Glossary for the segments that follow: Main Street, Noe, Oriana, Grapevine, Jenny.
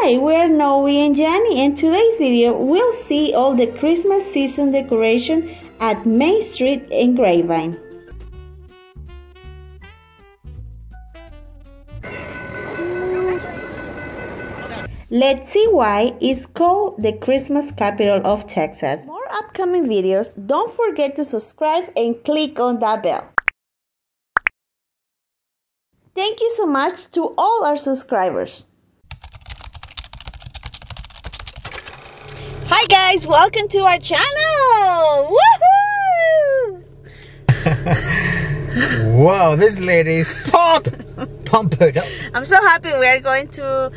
Hi, we're Noe and Jenny, and today's video we'll see all the Christmas season decoration at Main Street in Grapevine. Let's see why it's called the Christmas capital of Texas. For more upcoming videos, don't forget to subscribe and click on that bell. Thank you so much to all our subscribers. Hi guys, welcome to our channel! Woohoo! Wow, this lady is pumped up. I'm so happy we're going to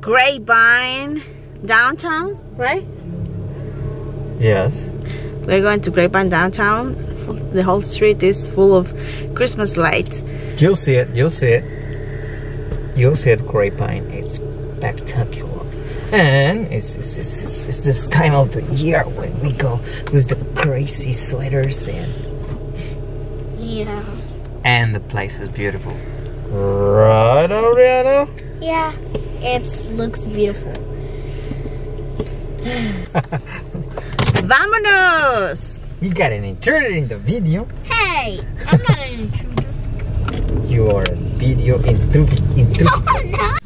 Grapevine downtown, right? Yes. We're going to Grapevine downtown. The whole street is full of Christmas lights. You'll see it, you'll see it. You'll see it, Grapevine. It's spectacular. And it's this time of the year when we go with the crazy sweaters and... Yeah. And the place is beautiful. Right, Oriana? Yeah, it looks beautiful. Vamonos! We got an intruder in the video. Hey, I'm not an intruder. You are a video intruder. Oh, no.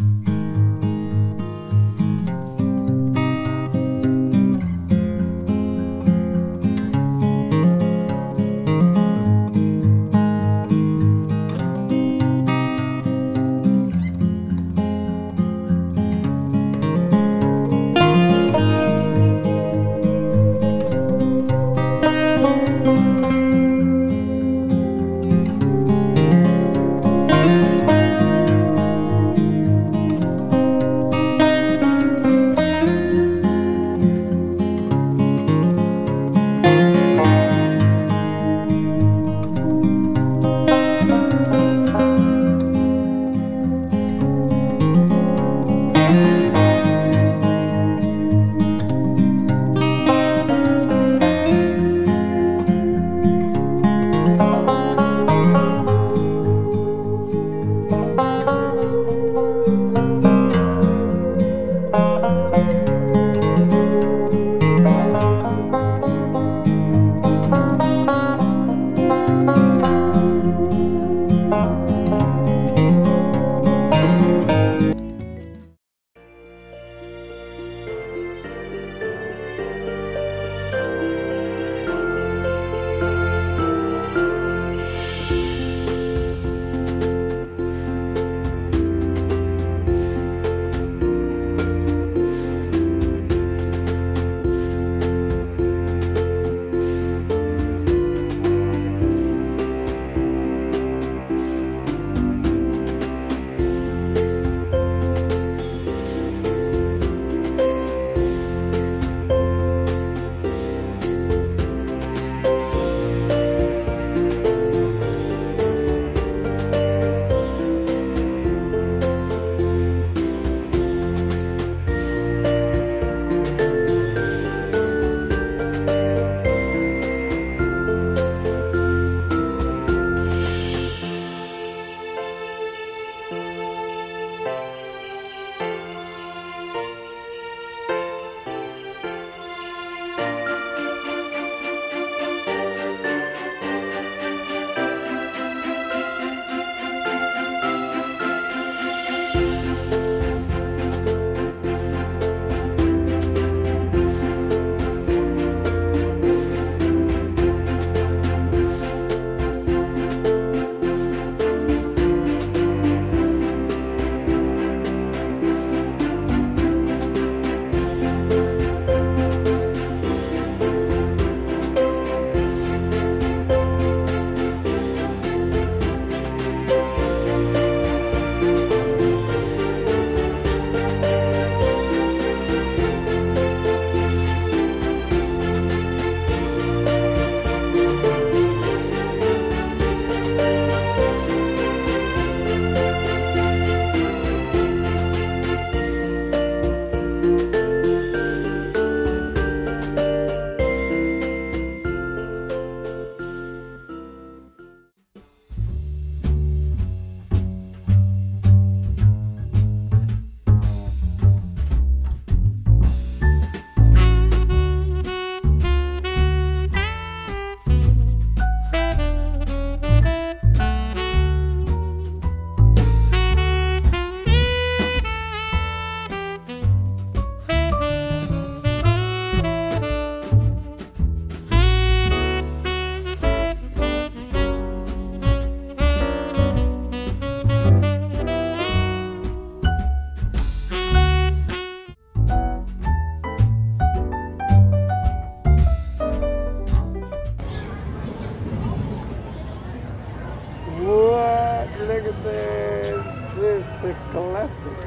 is a classic.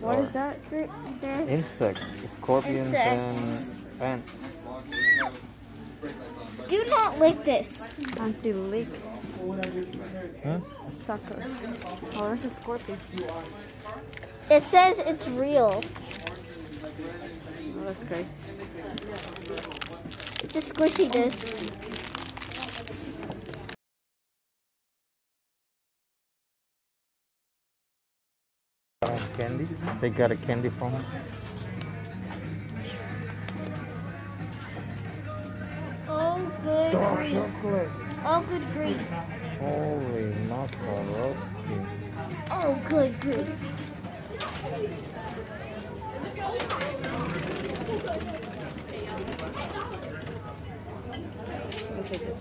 What is that group there? Insects, scorpions, and ants. Do not lick this. Anti-lick. Huh? Sucker. Oh, that's a scorpion. It says it's real. Oh, that's crazy. It's a squishy disc. Candy? They got a candy from us. Oh, good grief. Chocolate. Oh, good grief. Holy mackerel. Oh, good grief.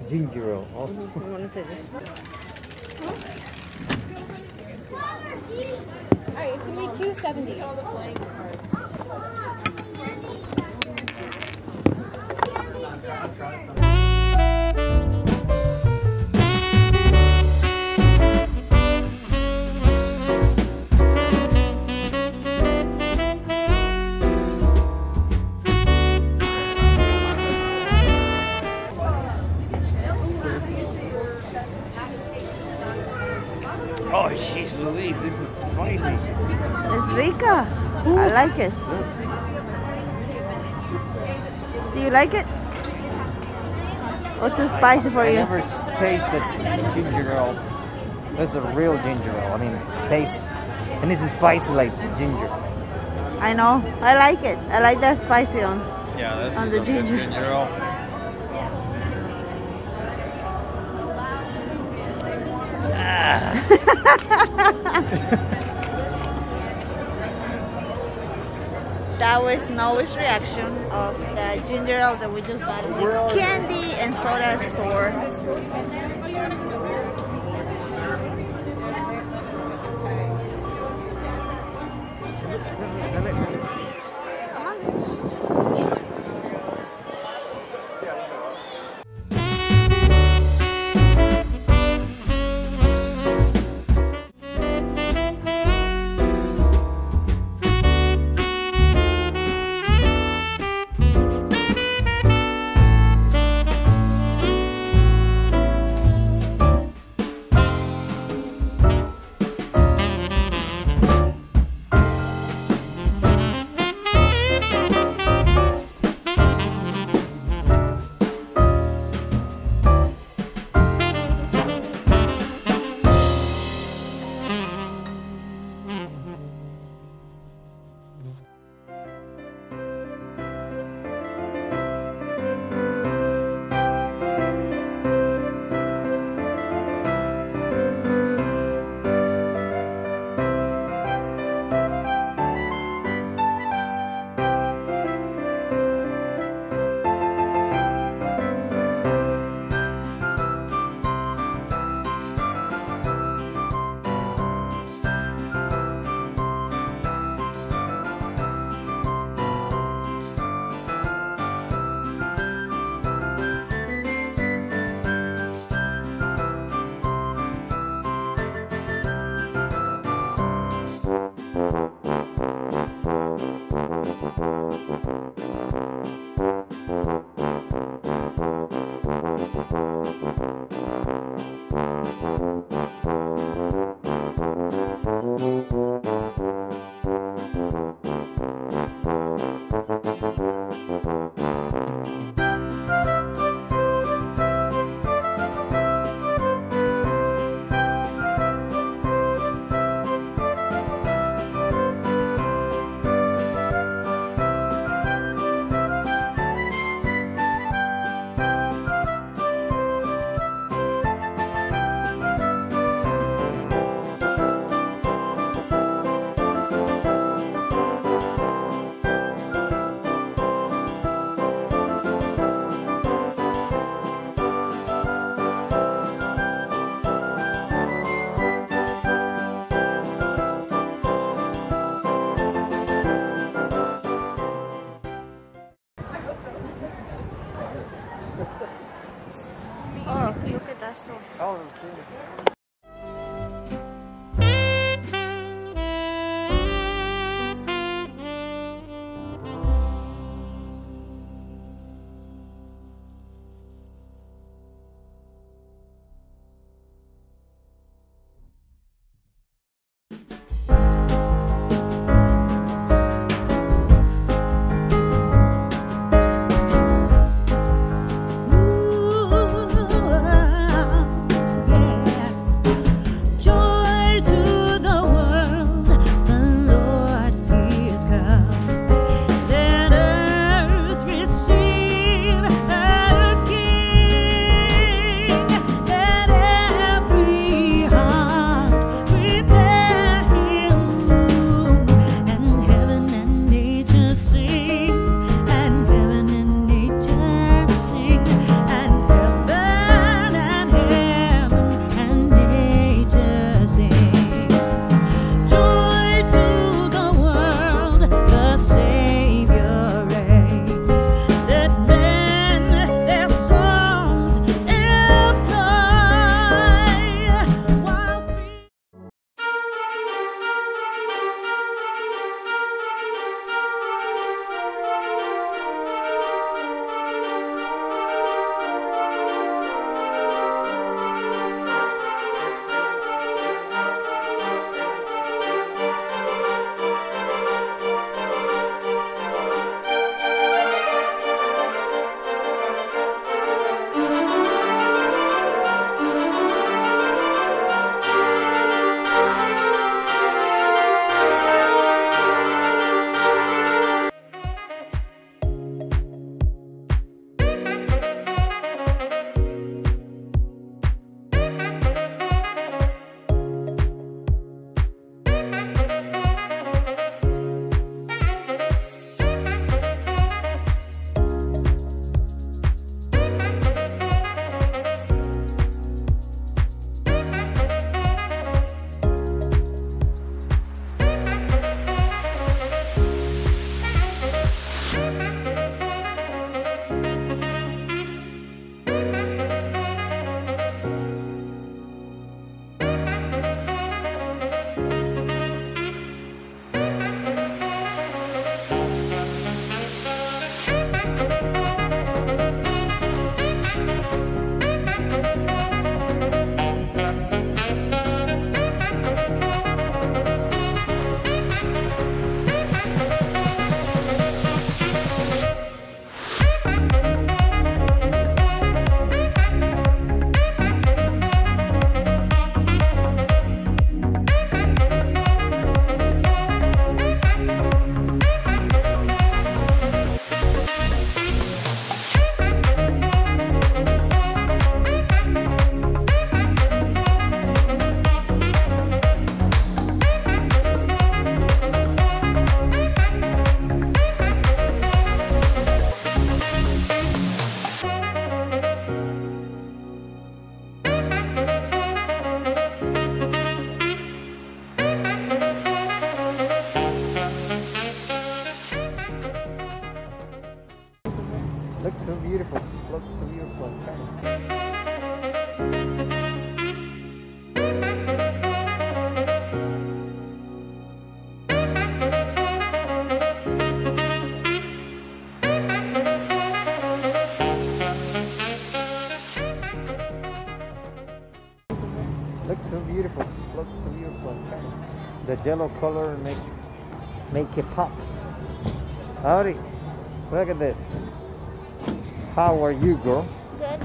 Ginger ale. Oh. I want to take this. Huh? Alright, it's gonna be $2.70 on the flank. Oh, she's Louise, this is crazy. It's Rica. Ooh. I like it. Yes. Do you like it? Or too spicy for you? I never tasted ginger ale. This is a real ginger ale. I mean, taste. And this is spicy like ginger. I know. I like it. I like that spicy on. Yeah, that's on the ginger ale. That was Noe's reaction of the ginger ale that we just bought at the candy and soda store. yellow color and make it pop. Howdy, look at this. How are you, girl? Good.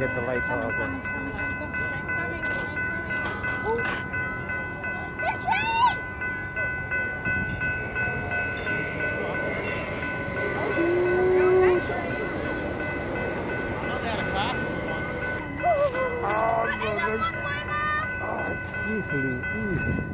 Get the lights off. The train! Oh, no, oh, it's usually easy.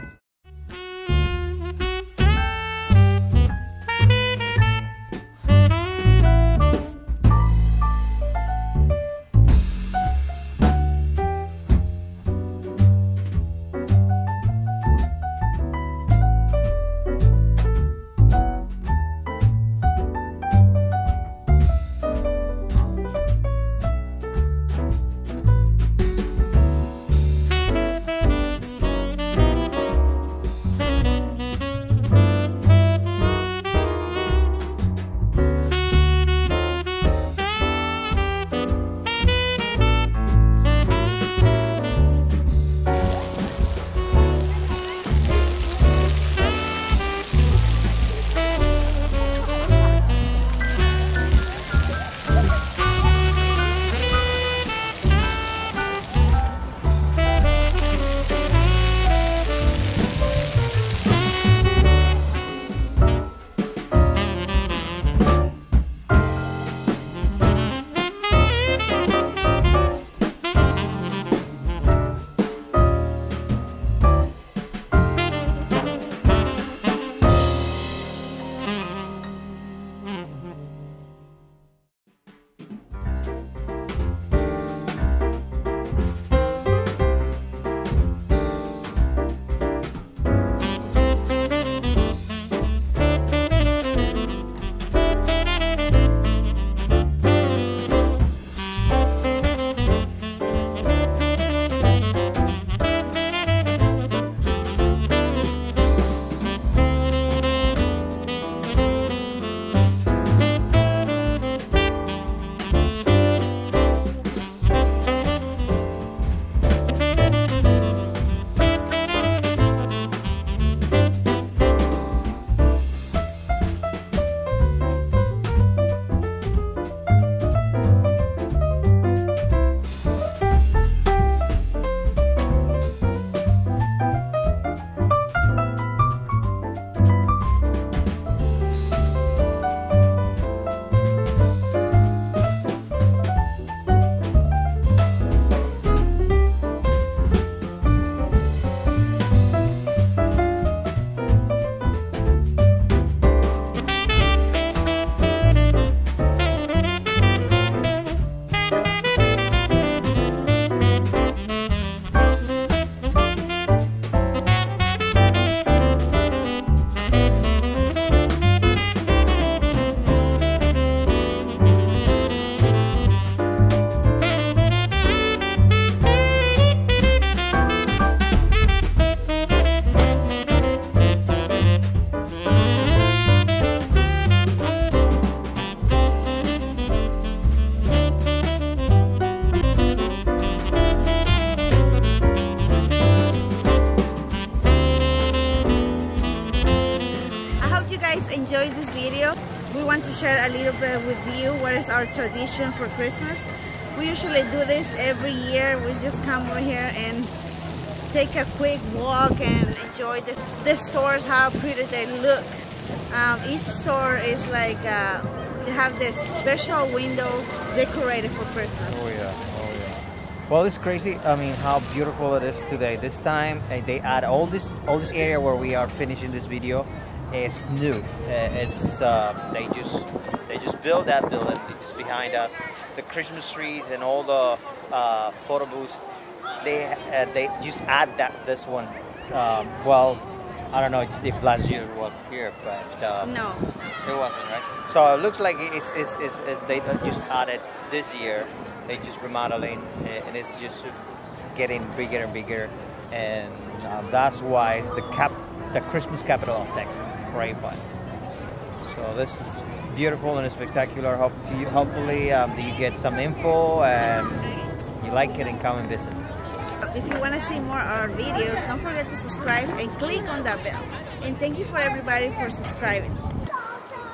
want to share a little bit with you what is our tradition for Christmas. We usually do this every year. We just come over here and take a quick walk and enjoy the stores, how pretty they look. Each store is like, they have this special window decorated for Christmas. Oh yeah, oh yeah. Well, it's crazy, I mean, how beautiful it is today. This time, they add all this area where we are finishing this video is new. It's, they just built that building just behind us. The Christmas trees and all the photo booths, they just add this one. Well, I don't know if last year it was here, but no, it wasn't, right? So it looks like it's they just added this year. They just remodeling, and it's just getting bigger and bigger, and that's why it's the Christmas capital of Texas, Grapevine. So this is beautiful and spectacular. Hopefully you get some info and you like it and come and visit. If you want to see more of our videos, don't forget to subscribe and click on that bell. And thank you for everybody for subscribing.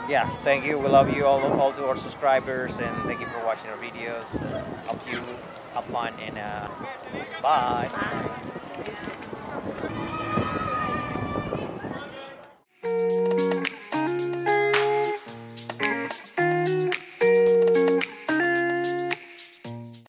Yeah, thank you. We love you all to our subscribers, and thank you for watching our videos. Hope you have fun, and bye.